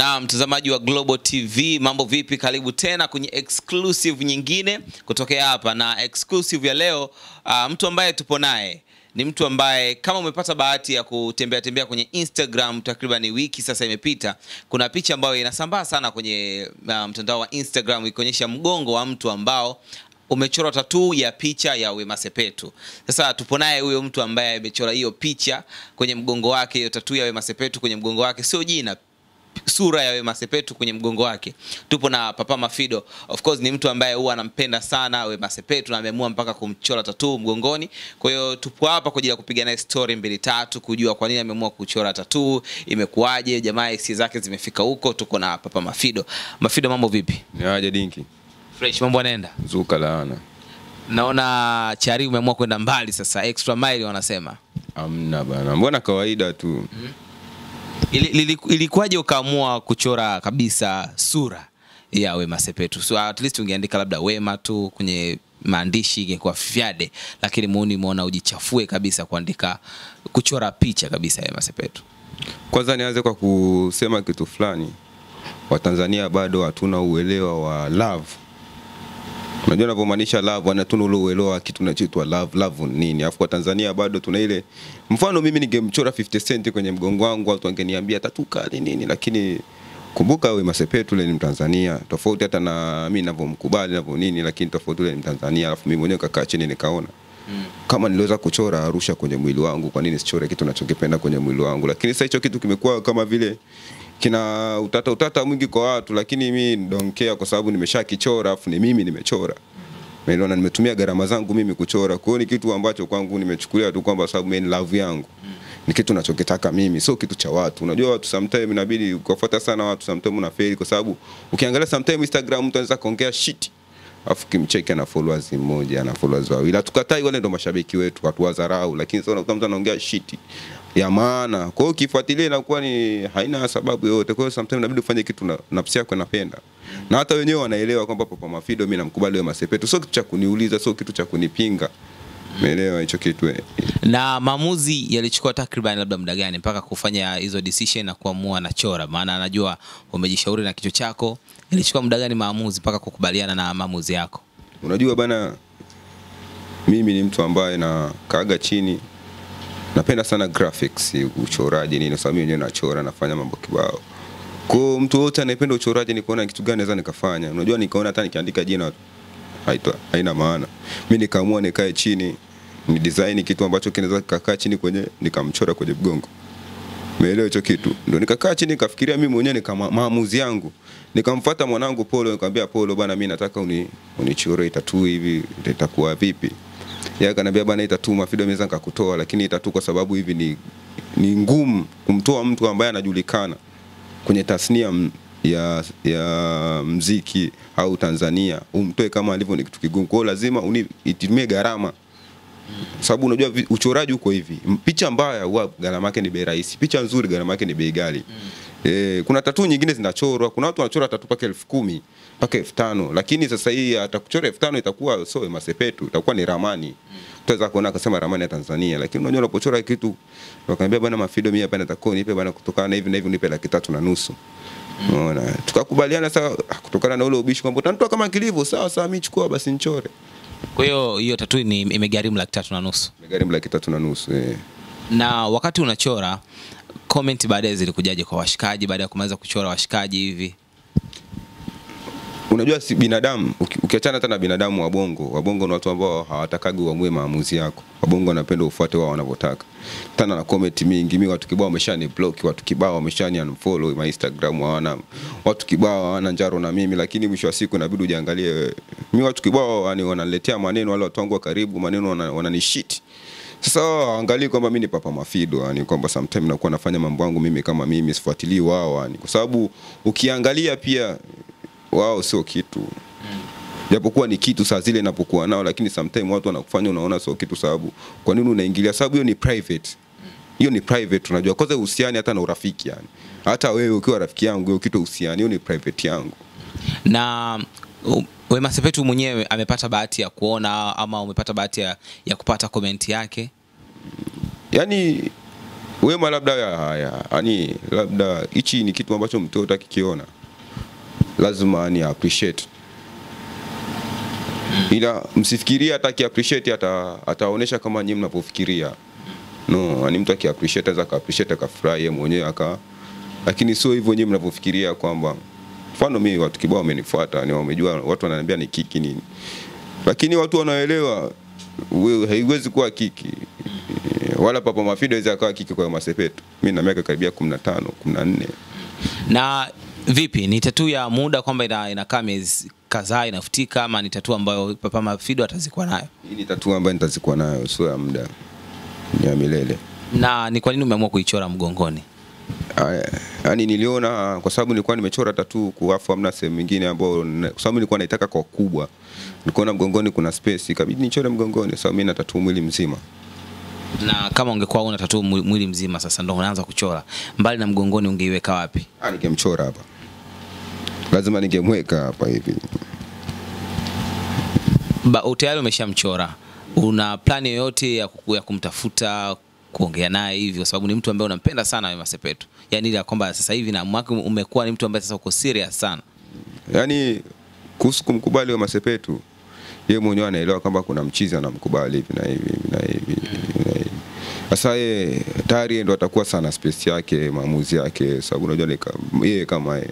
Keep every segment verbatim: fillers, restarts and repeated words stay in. Na mtazamaji wa Global T V, mambo vipi? Karibu tena kwenye exclusive nyingine kutokea hapa, na exclusive ya leo uh, mtu ambaye tupo naye ni mtu ambaye kama umepata bahati ya kutembea tembea kwenye Instagram takriban wiki sasa imepita, kuna picha ambayo inasambaa sana kwenye uh, mtandao wa Instagram ikionyesha mgongo wa mtu ambao umechora tattoo ya picha ya Wema Sepetu. Sasa tupo naye huyo mtu ambaye amechora hiyo picha kwenye mgongo wake, hiyo tattoo ya Wema Sepetu kwenye mgongo wake, sio jina, sura ya Wema Sepetu kwenye mgongo wake. Tupo na Papa Mafido. Of course ni mtu ambaye huwa anampenda sana Wema Sepetu na ameamua mpaka kumchora tattoo mgongoni. Kwa hiyo tupo hapa kwa ajili ya kupiga naye story mbili tatu, kujua kwa nini ameamua kuchora tattoo, imekuaje, jamaa hisia zake zimefika huko. Tuko na Papa Mafido. Mafido, mambo vipi? Niaje Dinki? Fresh, mambo yanaenda? Zuka laana. Naona Chari umeamua kwenda mbali sasa, extra mile wanasema. Amna bana. Mbona kawaida tu. Mm-hmm. Ilikuwaje ukaamua kuchora kabisa sura ya Wema Sepetu? So at least ungeandika labda Wema tu kwenye maandishi ingekuwa fyade, lakini muoni muona ujichafue kabisa kuandika kuchora picha kabisa ya Wema Sepetu. Kwanza nianze kwa kusema kitu fulani. Watanzania bado hatuna uelewa wa love. Unajua ninapomaanisha love, wanatuna ule uelewa wa kitu kinachoitwa love, love nini. Alafu kwa Tanzania bado tuna ile, mfano mimi ningemchora fifty cent kwenye mgongo wangu watu wangeniambia tattoo kali nini, lakini kumbuka Wema Sepetu ni Mtanzania. Tofauti hata na mimi ninavyomkubali na nini, lakini tofauti yule ni Mtanzania. Alafu mimi mwenyewe kakaa chini nikaona mm. kama niliweza kuchora Arusha kwenye mwili wangu, kwa nini sichore kitu ninachokipenda kwenye mwili wangu? Lakini sasa hicho kitu kimekuwa kama vile kina utata utata mwingi kwa watu, lakini mimi don't care kwa sababu nimeshakichora, afu ni mimi nimechora. Umeona, nimetumia gharama zangu mimi kuchora. Kwa hiyo ni kitu ambacho kwangu nimechukulia tu kwamba sababu mimi love yangu. Ni kitu ninachokitaka mimi, sio kitu cha watu. Unajua watu sometimes inabidi kufuata sana watu, sometimes unafeli kwa sababu ukiangalia sometimes Instagram mtu anaweza kuongea shit, afu kimcheki ana followers mmoja, ana followers wawili. Hatukatai, wale ndio mashabiki wetu, watu wadharau, lakini sio unakuta mtu anaongea shit ya maana. Kwa hiyo ukifuatilia inakuwa ni haina sababu yote. Kwa hiyo sometimes inabidi ufanye kitu na nafsi yako inapenda. Na hata wenyewe wanaelewa kwamba Papa Mafido mimi namkubali Wema Sepetu. Sio kitu cha kuniuliza, sio kitu cha kunipinga. Umeelewa hicho kitu? Na maamuzi yalichukua takriban labda muda gani mpaka kufanya hizo decision na kuamua na chora? Maana anajua umejishauri na kichwa chako. Ilichukua muda gani maamuzi mpaka kukubaliana na maamuzi yako? Unajua bana, mimi ni mtu ambaye na kaaga chini. Napenda sana graphics, uchoraji nini, sababu mimi mwenyewe nachora, nafanya mambo kibao. Kwa mtu wote anayependa uchoraji nikaona kitu gani naweza nikafanya. Unajua nikaona hata nikiandika jina haitwa haina maana. Mimi nikaamua nikae chini, ni design kitu ambacho kinaweza kukaa chini kwenye nikamchora kwenye mgongo. Umeelewa hicho kitu? Ndio nikakaa chini nikafikiria mimi mwenyewe, nika maamuzi yangu. Nikamfuata mwanangu Polo, nikamwambia Polo bana, mimi nataka uni unichore tattoo hivi, itakuwa vipi? Yeye akaniambia bana, tattoo Mafido mimi naweza kukutoa, lakini tattoo kwa sababu hivi ni ni ngumu kumtoa mtu ambaye anajulikana kwenye tasnia ya ya muziki au Tanzania, umtoe kama alivyo ni kitu kigumu. Kwa hiyo lazima unitumie gharama. Sababu unajua uchoraji uko hivi, picha mbaya huwa gharama yake ni bei rahisi, picha nzuri gharama yake ni bei ghali. Mm. E, kuna tattoo nyingine zinachorwa, kuna watu wanachora tattoo paka elfu kumi paka elfu tano, lakini sasa hii atakuchora elfu tano itakuwa sio Wema Sepetu, itakuwa ni ramani. Mm. Utaweza kuona akasema ramani ya Tanzania, lakini unajua unapochora kitu wakaniambia bwana Mafido mimi hapa nataka nipe bwana, kutokana na hivi na hivi nipe laki tatu na nusu. Unaona? Mm. Tukakubaliana sasa kutokana na ule ubishi kwamba utanitoa kama kilivyo, sawa sawa mimi chukua basi nichore. Kwa hiyo hiyo tattoo ni imegharimu laki tatu na nusu. Imegharimu laki tatu na nusu. Eh. Na wakati unachora, comment baadaye zilikujaje kwa washikaji baada ya kumaliza kuchora washikaji hivi? Unajua si binadamu, ukiachana hata na binadamu wa bongo, wabongo ni watu ambao hawatakagi uamue maamuzi yako. Wabongo wanapenda ufuate wao wanavyotaka. Tana na comment mingi, mimi watu kibao wameshani block, watu kibao wameshani unfollow my Instagram, hawana watu kibao hawana njaro na mimi, lakini mwisho wa siku inabidi ujiangalie. Mimi watu kibao wananiletea maneno, wale watu wangu wa karibu maneno wananishit. Sasa angalia kwamba mimi ni Papa Mafido, yani kwamba sometimes nakuwa nafanya mambo yangu mimi kama mimi, sifuatilii wao, yani kwa sababu ukiangalia pia wao sio kitu. Mm. Japokuwa ni kitu saa zile ninapokuwa nao, lakini sometimes watu wanakufanya unaona sio kitu, sababu kwa nini unaingilia? Sababu hiyo ni private. Hiyo ni private, unajua kwanza uhusiani hata na urafiki, yani hata wewe ukiwa rafiki yangu hiyo kitu uhusiani, hiyo ni private yangu. Na um, Wema Sepetu mwenyewe amepata bahati ya kuona ama umepata bahati ya, ya kupata comment yake? Yani Wema labda ya haya, ani labda hichi ni kitu ambacho mtoto akikiona lazima ani appreciate. Ila msifikiria hata ki appreciate ata ataonesha kama nyinyi mnapofikiria. No, ani mtu akiappreciate za appreciate akafurahi yeye mwenyewe aka, lakini sio hivyo nyinyi mnapofikiria kwamba mfano mimi watu kibao wamenifuata ni wamejua watu wananiambia ni kiki nini. Lakini watu wanaelewa haiwezi kuwa kiki. Wala Papa Mafido hizo akawa kiki kwa Masepetu. Mimi na miaka karibia kumi na tano, kumi na nne. Na vipi ni tatuu ya muda kwamba ina, ina kamiz kadhaa inafutika ama ni tatuu ambayo Papa Mafido atazikuwa nayo? Hii ni tatuu ambayo nitazikuwa nayo sio ya muda. Ni ya milele. Na ni kwa nini umeamua kuichora mgongoni? Yaani niliona kwa sababu nilikuwa nimechora tatuu kuafu amna sehemu nyingine ambayo kwa sababu nilikuwa naitaka kwa kubwa. Nikaona mgongoni kuna space ikabidi nichore mgongoni sababu mimi na tatuu mwili mzima. Na kama ungekuwa una tatuu mwili mzima sasa ndio unaanza kuchora, mbali na mgongoni ungeiweka wapi? Ah, ningemchora hapa. Lazima ningemweka hapa hivi. Ba tayari umeshamchora. Una plani yoyote ya, ya kumtafuta, kuongea naye hivi kwa sababu ni mtu ambaye unampenda sana wewe Masepetu? Yaani ile kwamba sasa hivi na mwaka umekuwa ni mtu ambaye sasa uko serious sana. Yaani kuhusu kumkubali wewe Masepetu, yeye mwenyewe anaelewa kama kuna mchizi anamkubali hivi na hivi na hivi. Sasa yeye tayari ndo atakuwa sana space yake, maamuzi yake, sababu unajua yeye kama yeye.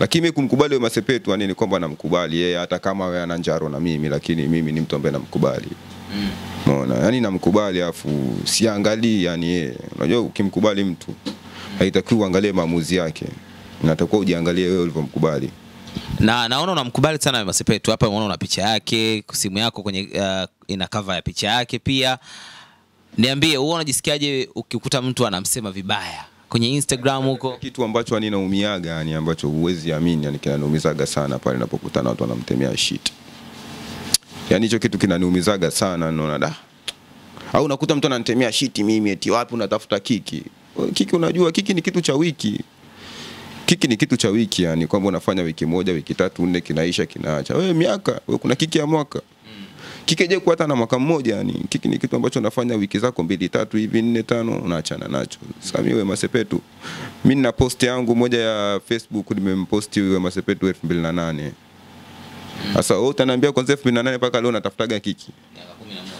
Lakini mimi kumkubali wewe Masepetu yani ni kwamba namkubali yeye hata kama wewe ana njaro na mimi, lakini mimi ni mtu ambaye namkubali. Unaona? Mm. Yaani namkubali afu siangalii yani yeye. Unajua ukimkubali mtu haitakiwi uangalie maamuzi yake. Inatakiwa ujiangalie wewe ulivyomkubali. Na naona unamkubali sana wewe Masepetu. Hapa unaona una picha yake, simu yako kwenye uh, ina cover ya picha yake pia. Niambie wewe unajisikiaje ukikuta mtu anamsema vibaya kwenye Instagram huko? Kitu ambacho ninaumiaga yani ambacho huwezi amini yani kinaniumizaga sana pale ninapokutana watu wanamtemea shit. Yaani hicho kitu kinaniumizaga sana naona da. Au unakuta mtu ananitemea shit mimi eti wapi unatafuta kiki? Kiki unajua kiki ni kitu cha wiki. Kiki ni kitu cha wiki yani kwamba unafanya wiki moja, wiki tatu, nne kinaisha kinaacha. Wewe miaka, wewe kuna kiki ya mwaka. Kikeje kwa hata na mwaka mmoja yani kiki ni kitu ambacho unafanya wiki zako mbili tatu hivi nne tano unaachana nacho. Sasa mimi Wema Sepetu mimi nina post yangu moja ya Facebook nimemposti Wema Sepetu elfu mbili na nane. Sasa wewe utaniambia kwanza elfu mbili na nane mpaka leo natafutaga kiki? miaka kumi na moja.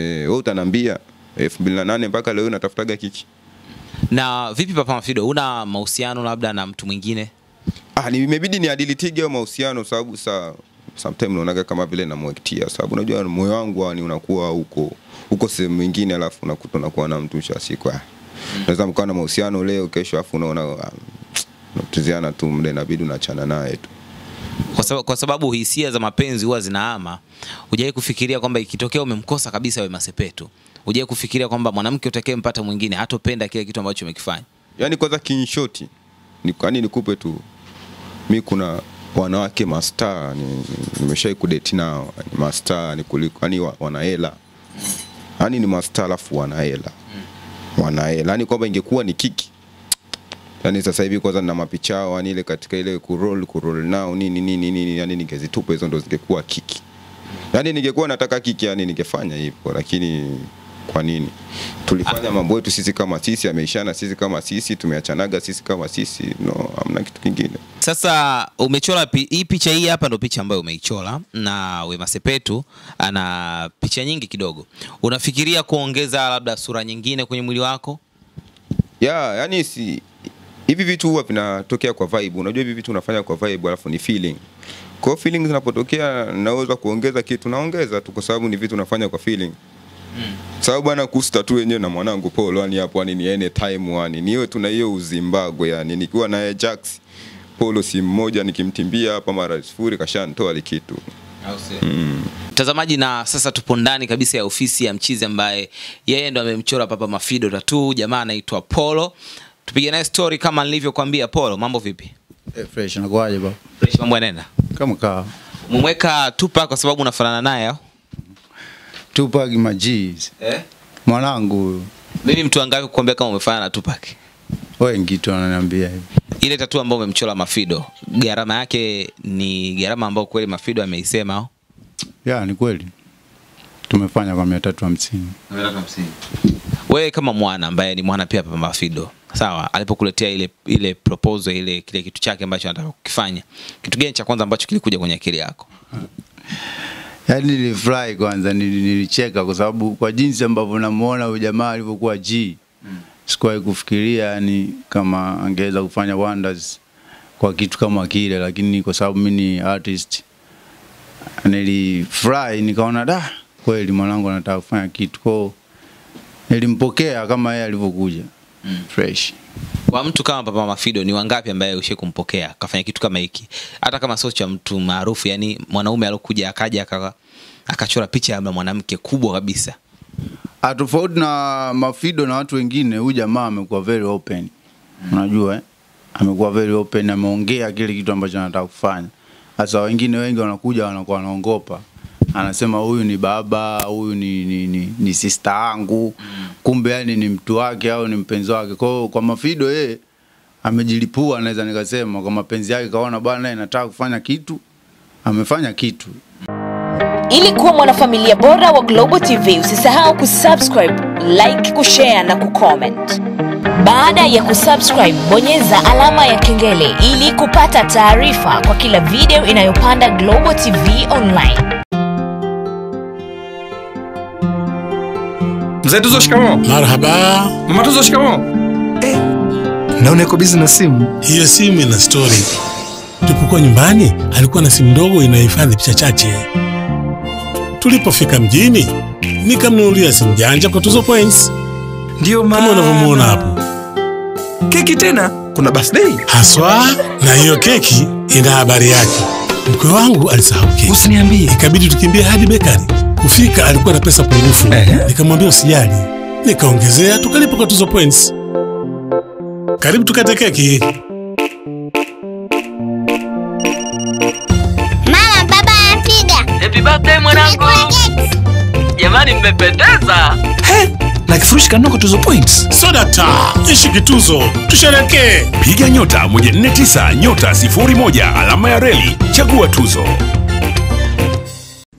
Eh wewe utaniambia elfu mbili na nane mpaka leo natafutaga kiki? Na vipi Papa Mafido una mahusiano labda na mtu mwingine? Ah nimebidi ni adilitige au mahusiano sababu saa sometimes unaonaga kama vile namwektia sababu unajua moyo wangu ni unakuwa huko huko sehemu nyingine alafu unakuta unakuwa na mtu cha siku ah lazima mkawa na mahusiano leo kesho afu unaona unatiziana tu mle inabidi unaachana naye tu kwa sababu kwa sababu hisia za mapenzi huwa zinaama. Hujawahi kufikiria kwamba ikitokea umemkosa kabisa Wema Sepetu, hujawahi kufikiria kwamba mwanamke utakayempata mwingine hatopenda kile kitu ambacho umekifanya? Yaani kwanza kinshoti ni kwani nikupe tu mimi kuna wanawake mastaa nimeshai kudate nao ni mastaa ni kuliko yani wanaela yani ni mastaa alafu wanaela wanaela yani kwamba ingekuwa ni kiki yani sasa hivi kwanza na mapicha yao yani ile katika ile ku roll ku roll nao nini nini nini yani ningezitupa hizo ndo zingekuwa kiki yani ningekuwa nataka kiki yani ningefanya hivyo lakini kwa nini tulifanya mambo yetu sisi kama sisi ameishana sisi kama sisi tumeachanaga sisi kama sisi no hamna kitu kingine. Sasa umechora hii picha hii hapa ndo picha ambayo umeichora na Wema Sepetu ana picha nyingi kidogo. Unafikiria kuongeza labda sura nyingine kwenye mwili wako? Yeah, yani si hivi vitu huwa vinatokea kwa vibe. Unajua hivi vitu unafanya kwa vibe alafu ni feeling. Kwa feelings zinapotokea naweza kuongeza kitu naongeza tu kwa sababu ni vitu unafanya kwa feeling. Mm. Sababu bwana kusta tu wenyewe na mwanangu Paul yani hapo yani ni any time yani niwe tuna hiyo Uzimbabwe yani nikiwa naye Jax Polo si mmoja nikimtimbia hapa mara sifuri kashantoa likitu. Au sio? Mm. Mtazamaji na sasa tupo ndani kabisa ya ofisi ya mchizi ambaye yeye ndo amemchora Papa Mafido tattoo, jamaa anaitwa Polo. Tupige naye story kama nilivyokuambia. Polo, mambo vipi? Eh, fresh nakuaje baba? Fresh mambo yanaenda? Kama kaa. Umemweka Tupa kwa sababu unafanana naye au? Tupa Majiz. Eh? Mwanangu. Mimi mtu angapi kukuambia kama umefanana na Tupac? Wengi tu wananiambia hivi. Ile tattoo ambayo umemchora Mafido, gharama yake ni gharama ambayo kweli Mafido ameisema au? Yeah, ni kweli. Tumefanya kwa mia tatu hamsini. mia tatu hamsini. Wewe kama mwana ambaye ni mwana pia Papa Fido, sawa, alipokuletea ile ile proposal ile kile kitu chake ambacho anataka kukifanya, kitu gani cha kwanza ambacho kilikuja kwenye akili yako? Yaani nilifurahi kwanza, nilicheka kwa sababu kwa jinsi ambavyo namuona huyu jamaa alivyokuwa G. Mm. Sikuwahi kufikiria yani kama angeweza kufanya wonders kwa kitu kama kile, lakini kwa sababu mimi ni artist nilifurahi, nikaona da kweli mwanangu anataka kufanya kitu. Kwa nilimpokea kama yeye alivyokuja. Mm. Fresh. Kwa mtu kama Papa Mafido, ni wangapi ambaye ushe kumpokea kafanya kitu kama hiki, hata kama sio cha mtu maarufu, yani mwanaume alokuja akaja akachora picha ya mwanamke kubwa kabisa? Atofauti na Mafido na watu wengine, huyu jamaa amekuwa very open. Mm. Unajua eh? Amekuwa very open, ameongea kile kitu ambacho anataka kufanya. Sasa wengine wengi wanakuja wanakuwa wanaongopa. Anasema huyu ni baba, huyu ni ni, ni, ni sister yangu. Mm. Kumbe yani ni mtu wake au ni mpenzi wake. Kwa kwa Mafido yeye amejilipua, naweza nikasema kwa mapenzi yake, kaona bwana anataka kufanya kitu, amefanya kitu. Ili kuwa mwanafamilia bora wa Global T V, usisahau kusubscribe, like, kushare na kucomment. Baada ya kusubscribe, bonyeza alama ya kengele ili kupata taarifa kwa kila video inayopanda Global T V Online. Mzee Tuzo shikamo. Marhaba. Mama Tuzo shikamo. Eh. Naona uko busy na simu. Hiyo simu ina story. Tulipokuwa nyumbani, alikuwa na simu ndogo inayohifadhi picha chache. Tulipofika mjini, nikamnunulia simu janja kwa Tuzo Points. Ndio maana unavyomuona hapo. Keki tena? Kuna birthday? Haswa, na hiyo keki ina habari yake. Mke wangu alisahau keki. Usiniambie. Ikabidi tukimbie hadi bakery. Kufika alikuwa na pesa pungufu. Nikamwambia usijali. Nikaongezea, tukalipa kwa Tuzo Points. Karibu tukate keki. Mama, baba anapiga. Happy birthday mwanangu. Jamani mmependeza. He? Na kifurushi kanoko Tuzo Points. Soda ta, ishi kituzo, tushereke. Piga nyota moja nne tisa nyota sifuri moja alama ya reli, chagua Tuzo.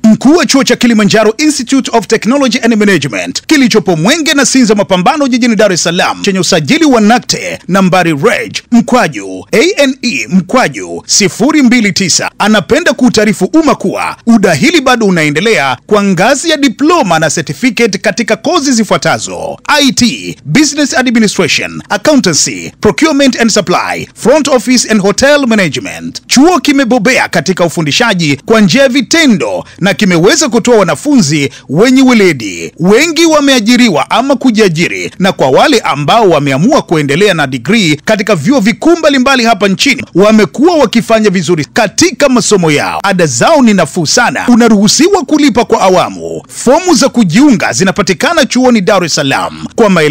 Mkuu wa chuo cha Kilimanjaro Institute of Technology and Management kilichopo Mwenge na Sinza Mapambano jijini Dar es Salaam, chenye usajili wa NACTE nambari reg mkwaju ane mkwaju sifuri mbili tisa, anapenda kuutaarifu umma kuwa udahili bado unaendelea kwa ngazi ya diploma na certificate katika kozi zifuatazo: I T, Business Administration, Accountancy, Procurement and Supply, Front Office and Hotel Management. Chuo kimebobea katika ufundishaji kwa njia ya vitendo na kimeweza kutoa wanafunzi wenye weledi. Wengi wameajiriwa ama kujiajiri, na kwa wale ambao wameamua kuendelea na degree katika vyuo vikuu mbalimbali hapa nchini, wamekuwa wakifanya vizuri katika masomo yao. Ada zao ni nafuu sana, unaruhusiwa kulipa kwa awamu. Fomu za kujiunga zinapatikana chuoni Dar es Salaam. Kwa maelezo